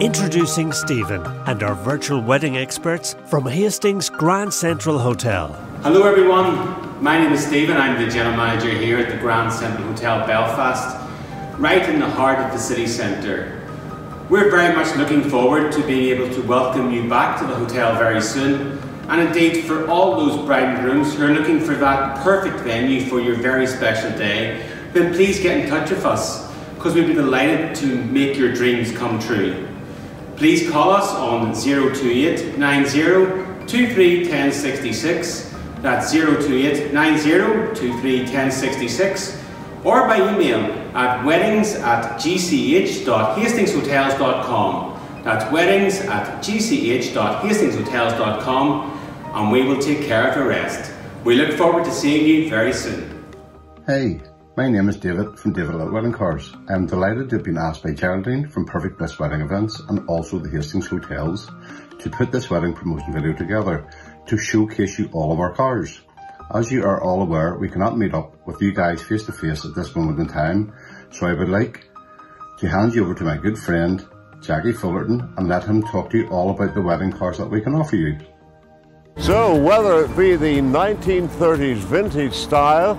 Introducing Stephen and our virtual wedding experts from Hastings Grand Central Hotel. Hello everyone, my name is Stephen. I'm the General Manager here at the Grand Central Hotel Belfast, right in the heart of the city centre. We're very much looking forward to being able to welcome you back to the hotel very soon, and indeed for all those bride and grooms who are looking for that perfect venue for your very special day, then please get in touch with us, because we'd be delighted to make your dreams come true. Please call us on 028 90 23 1066, that's 028 90 23 1066, or by email at weddings@gch.hastingshotels.com. That's weddings@gch.hastingshotels.com, and we will take care of the rest. We look forward to seeing you very soon. Hey, my name is David from David Little Wedding Cars. I am delighted to have been asked by Geraldine from Perfect Bliss Wedding Events and also the Hastings Hotels to put this wedding promotion video together to showcase you all of our cars. As you are all aware, we cannot meet up with you guys face to face at this moment in time, so I would like to hand you over to my good friend Jackie Fullerton and let him talk to you all about the wedding cars that we can offer you. So whether it be the 1930s vintage style,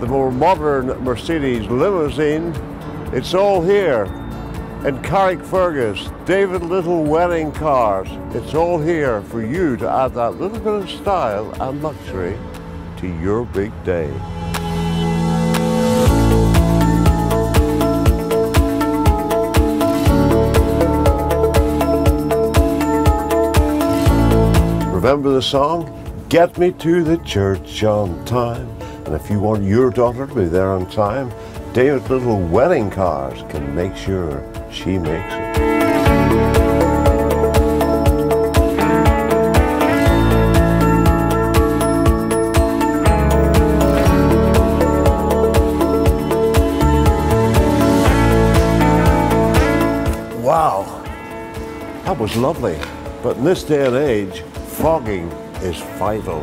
the more modern Mercedes limousine, it's all here. And Carrickfergus, David Little Wedding Cars, it's all here for you to add that little bit of style and luxury to your big day. Remember the song? Get me to the church on time. And if you want your daughter to be there on time, David Little Wedding Cars can make sure she makes it. Wow, that was lovely. But in this day and age, fogging is vital.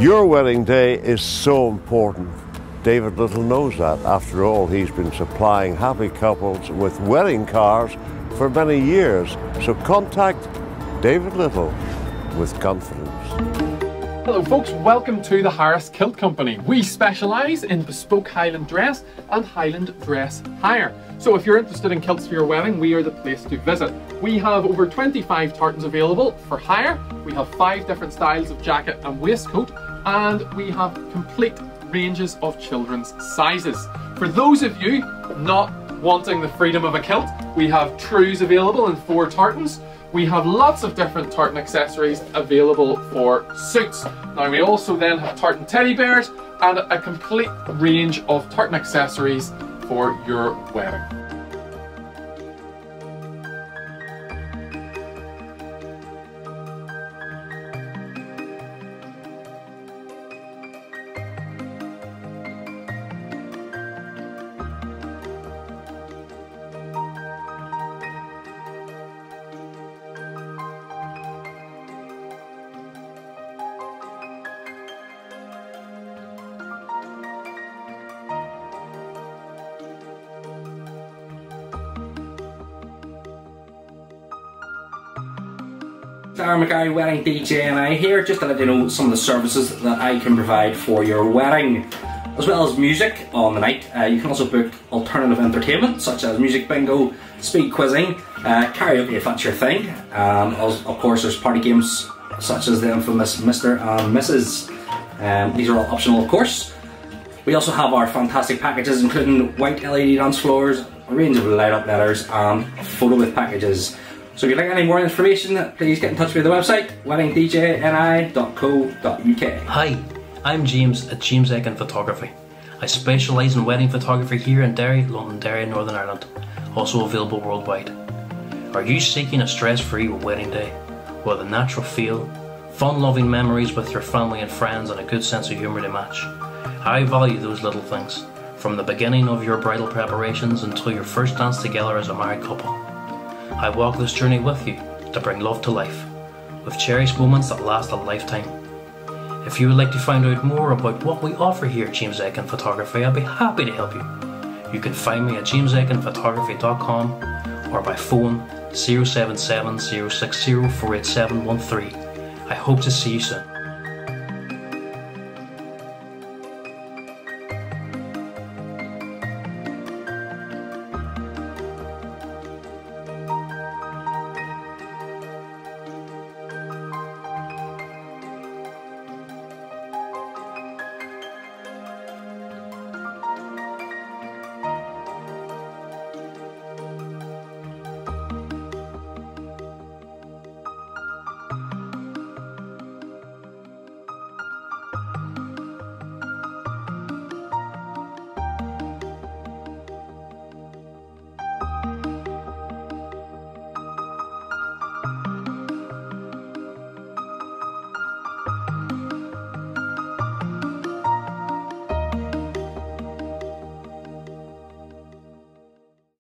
Your wedding day is so important. David Little knows that. After all, he's been supplying happy couples with wedding cars for many years. So contact David Little with confidence. Hello folks, welcome to the Harris Kilt Company. We specialise in bespoke Highland dress and Highland dress hire. So if you're interested in kilts for your wedding, we are the place to visit. We have over 25 tartans available for hire. We have 5 different styles of jacket and waistcoat, and we have complete ranges of children's sizes. For those of you not wanting the freedom of a kilt, we have trews available in 4 tartans. We have lots of different tartan accessories available for suits. Now we also then have tartan teddy bears and a complete range of tartan accessories for your wedding. Darren McGarry, Wedding DJ, and I here just to let you know some of the services that I can provide for your wedding. As well as music on the night, you can also book alternative entertainment such as music bingo, speed quizzing, karaoke if that's your thing. Of course there's party games such as the infamous Mr. and Mrs. These are all optional of course. We also have our fantastic packages including white LED dance floors, a range of light up letters and photo with packages. So if you'd like any more information, please get in touch with the website, WeddingDJNI.co.uk. Hi, I'm James at James Egan Photography. I specialise in wedding photography here in Derry, Londonderry, Northern Ireland, also available worldwide. Are you seeking a stress-free wedding day? Well, the natural feel, fun-loving memories with your family and friends and a good sense of humour to match. I value those little things, from the beginning of your bridal preparations until your first dance together as a married couple. I walk this journey with you to bring love to life. with cherished moments that last a lifetime. If you would like to find out more about what we offer here at James Egan Photography, I'll be happy to help you. You can find me at jameseganphotography.com or by phone 077 060 48713. I hope to see you soon.